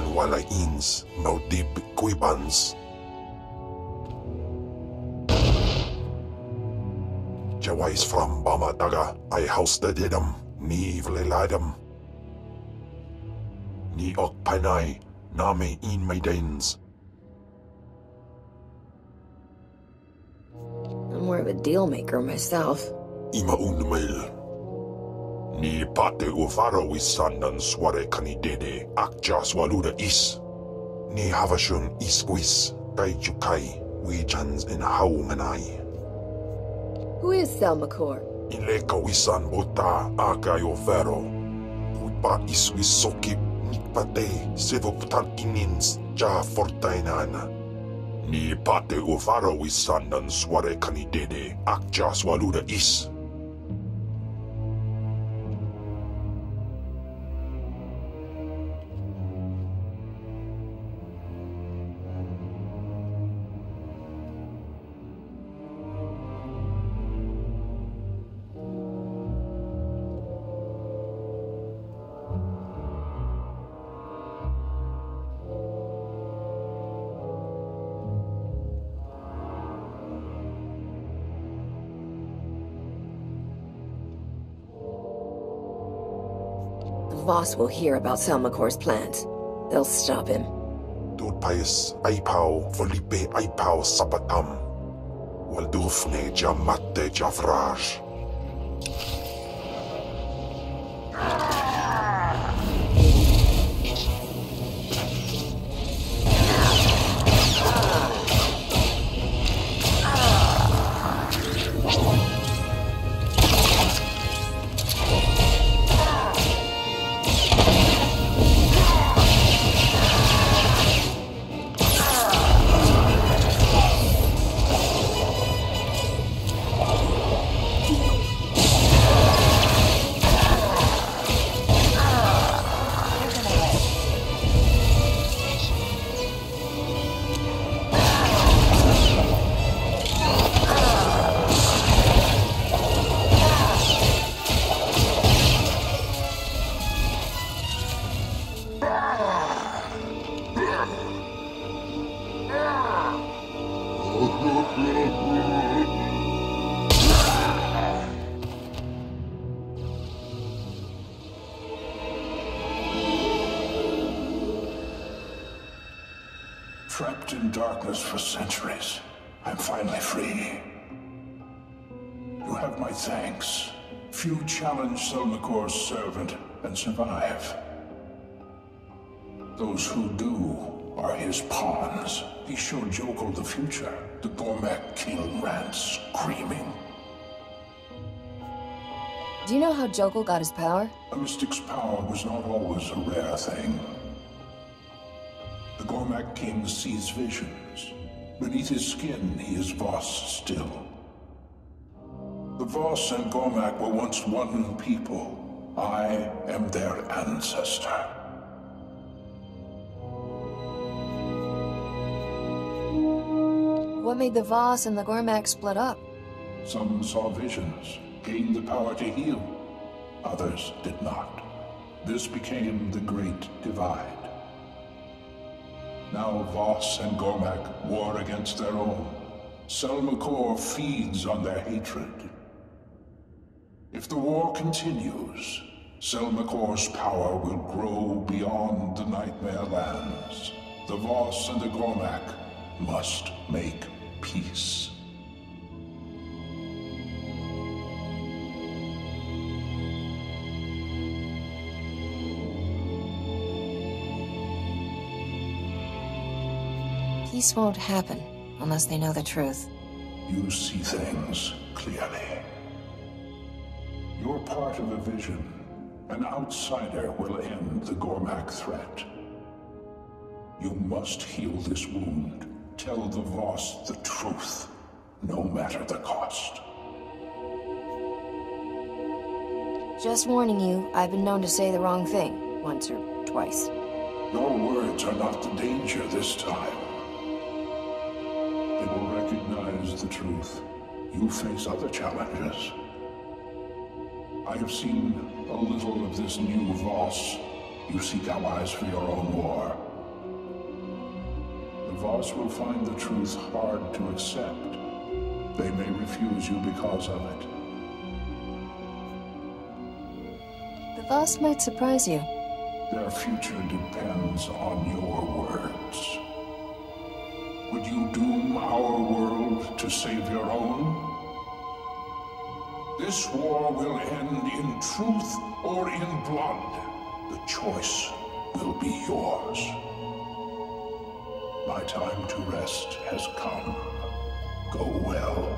naman wala ins, no deep quibans. Jawais from Bamataga, I house the didam, ni vliladam. Ni okpanay, name in my dens. I'm more of a deal maker myself. Imaun mail. Ni pate ufaro wisandan sware kanidede akja swaluda is. Ni havashun isquis, taijukai, wejans in haumanai. Who is Sel Makor? Ileka wisan bota agayo vero. Upa iswisoki nikpate sevoptankinins ja fortainana. Ni pate ufaro wisandan sware kanidede akja swaluda is. Voss will hear about Sel Makor's plans. They'll stop him. Dudpais Aipao, Felipe Aipao Sapatam. Waldufne Jamate Javraj. Trapped in darkness for centuries, I'm finally free. You have my thanks. Few challenge Sel Makor's servant and survive. Those who do are his pawns. He showed Jokul the future. The Gormak king ran screaming. Do you know how Jokul got his power? A mystic's power was not always a rare thing. The Gormak king sees visions. Beneath his skin, he is Voss still. The Voss and Gormak were once one people. I am their ancestor. What made the Voss and the Gormak split up? Some saw visions, gained the power to heal. Others did not. This became the Great Divide. Now Voss and Gormak war against their own. Sel Makor feeds on their hatred. If the war continues, Sel Makor's power will grow beyond the Nightmare Lands. The Voss and the Gormak must make peace. Peace won't happen unless they know the truth. You see things clearly. You're part of a vision. An outsider will end the Gormak threat. You must heal this wound. Tell the Voss the truth, no matter the cost. Just warning you, I've been known to say the wrong thing once or twice. Your words are not the danger this time. They will recognize the truth. You face other challenges. I have seen a little of this new Voss. You seek allies for your own war. Voss will find the truth hard to accept. They may refuse you because of it. The Voss might surprise you. Their future depends on your words. Would you doom our world to save your own? This war will end in truth or in blood. The choice will be yours. My time to rest has come. Go well.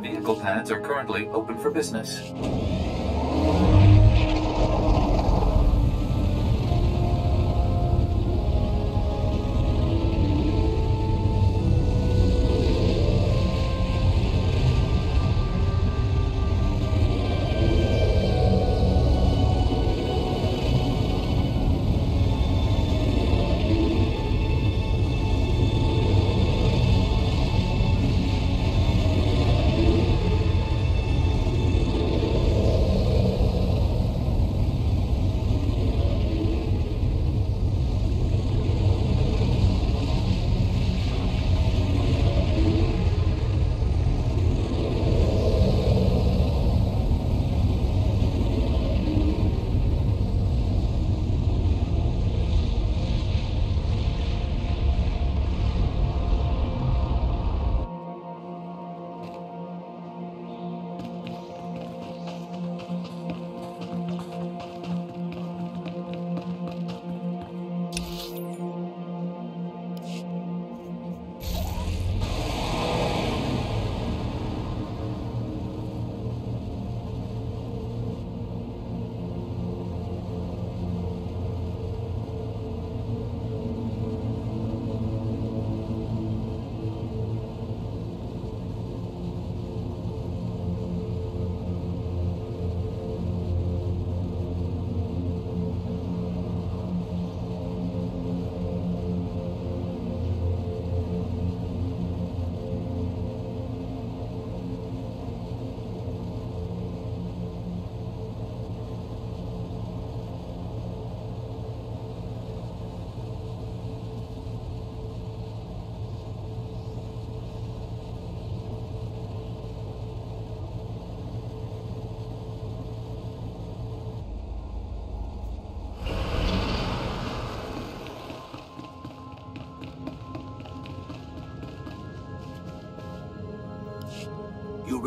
Vehicle pads are currently open for business.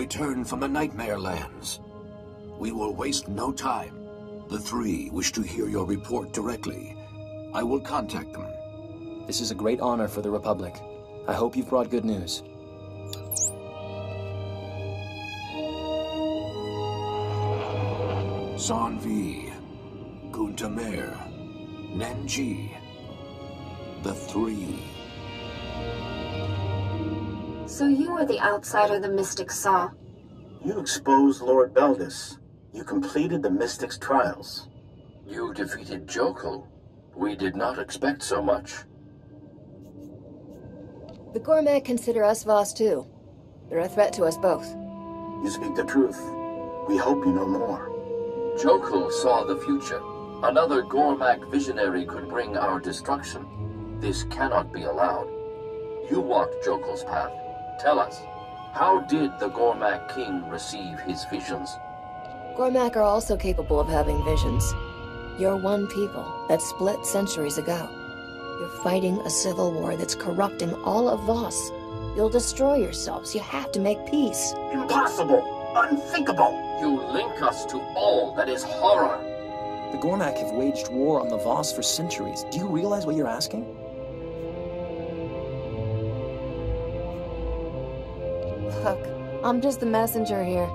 Return from the Nightmare Lands. We will waste no time. The three wish to hear your report directly. I will contact them. This is a great honor for the Republic. I hope you've brought good news. Sanvi, Guntamer, Nanji, the three. So you were the outsider the Mystics saw. You exposed Lord Belgus. You completed the Mystics' trials. You defeated Jokul. We did not expect so much. The Gormak consider us Voss too. They're a threat to us both. You speak the truth. We hope you know more. Jokul saw the future. Another Gormak visionary could bring our destruction. This cannot be allowed. You walked Jokul's path. Tell us, how did the Gormak King receive his visions? Gormak are also capable of having visions. You're one people that split centuries ago. You're fighting a civil war that's corrupting all of Voss. You'll destroy yourselves. You have to make peace. Impossible! Unthinkable! You link us to all that is horror. The Gormak have waged war on the Voss for centuries. Do you realize what you're asking? Look, I'm just the messenger here.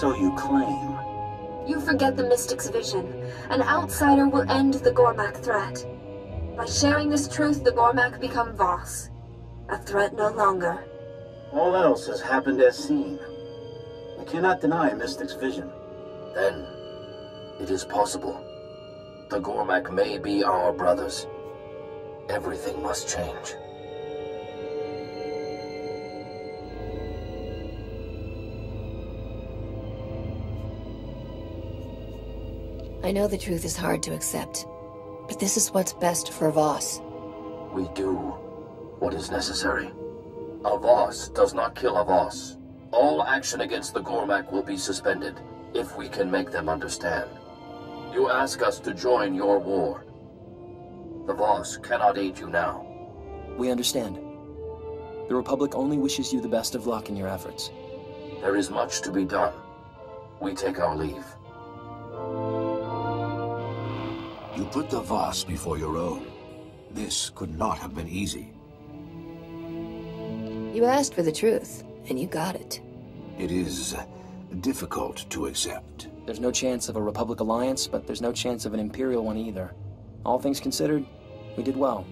So you claim. You forget the Mystic's vision. An outsider will end the Gormak threat. By sharing this truth, the Gormak become Voss. A threat no longer. All else has happened as seen. I cannot deny Mystic's vision. Then, it is possible. The Gormak may be our brothers. Everything must change. I know the truth is hard to accept, but this is what's best for Voss. We do what is necessary. A Voss does not kill a Voss. All action against the Gormak will be suspended, if we can make them understand. You ask us to join your war. The Voss cannot aid you now. We understand. The Republic only wishes you the best of luck in your efforts. There is much to be done. We take our leave. You put the Voss before your own. This could not have been easy. You asked for the truth, and you got it. It is difficult to accept. There's no chance of a Republic alliance, but there's no chance of an Imperial one either. All things considered, we did well.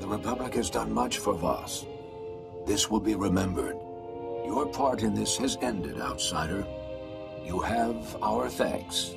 The Republic has done much for Voss. This will be remembered. Your part in this has ended, outsider. You have our thanks.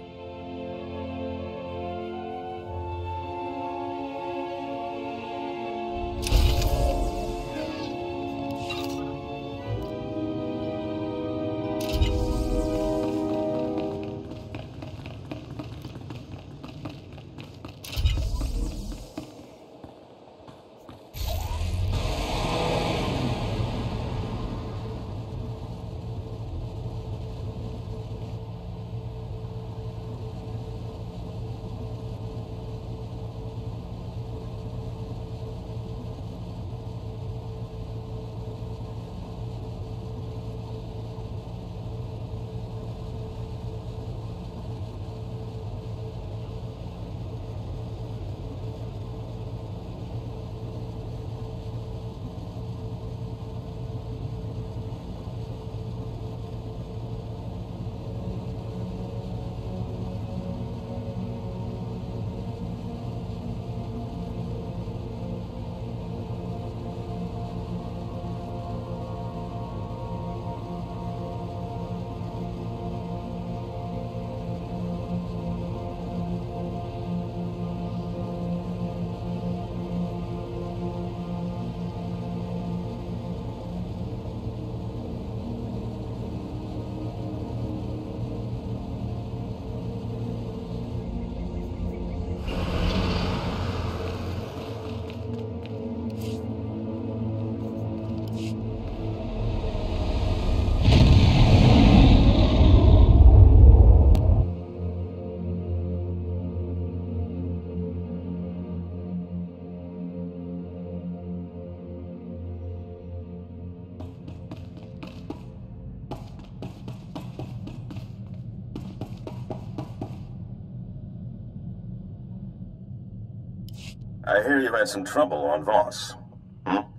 I hear you had some trouble on Voss.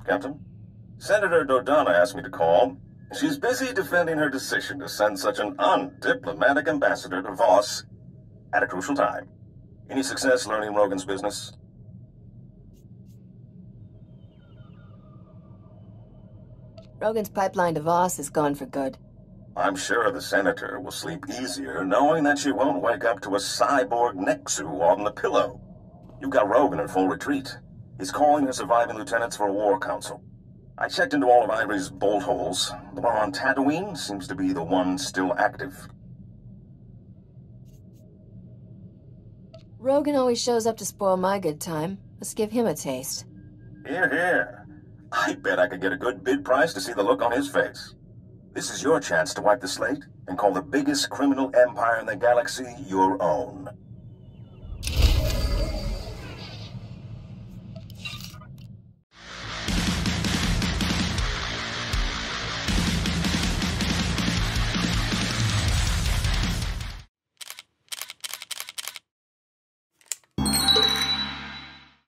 Captain? Senator Dodona asked me to call. She's busy defending her decision to send such an undiplomatic ambassador to Voss at a crucial time. Any success learning Rogan's business? Rogan's pipeline to Voss is gone for good. I'm sure the Senator will sleep easier knowing that she won't wake up to a cyborg Nexu on the pillow. You've got Rogan in full retreat. He's calling his surviving lieutenants for a war council. I checked into all of Ivory's bolt holes. The one on Tatooine seems to be the one still active. Rogan always shows up to spoil my good time. Let's give him a taste. Hear, hear. I bet I could get a good bid price to see the look on his face. This is your chance to wipe the slate and call the biggest criminal empire in the galaxy your own.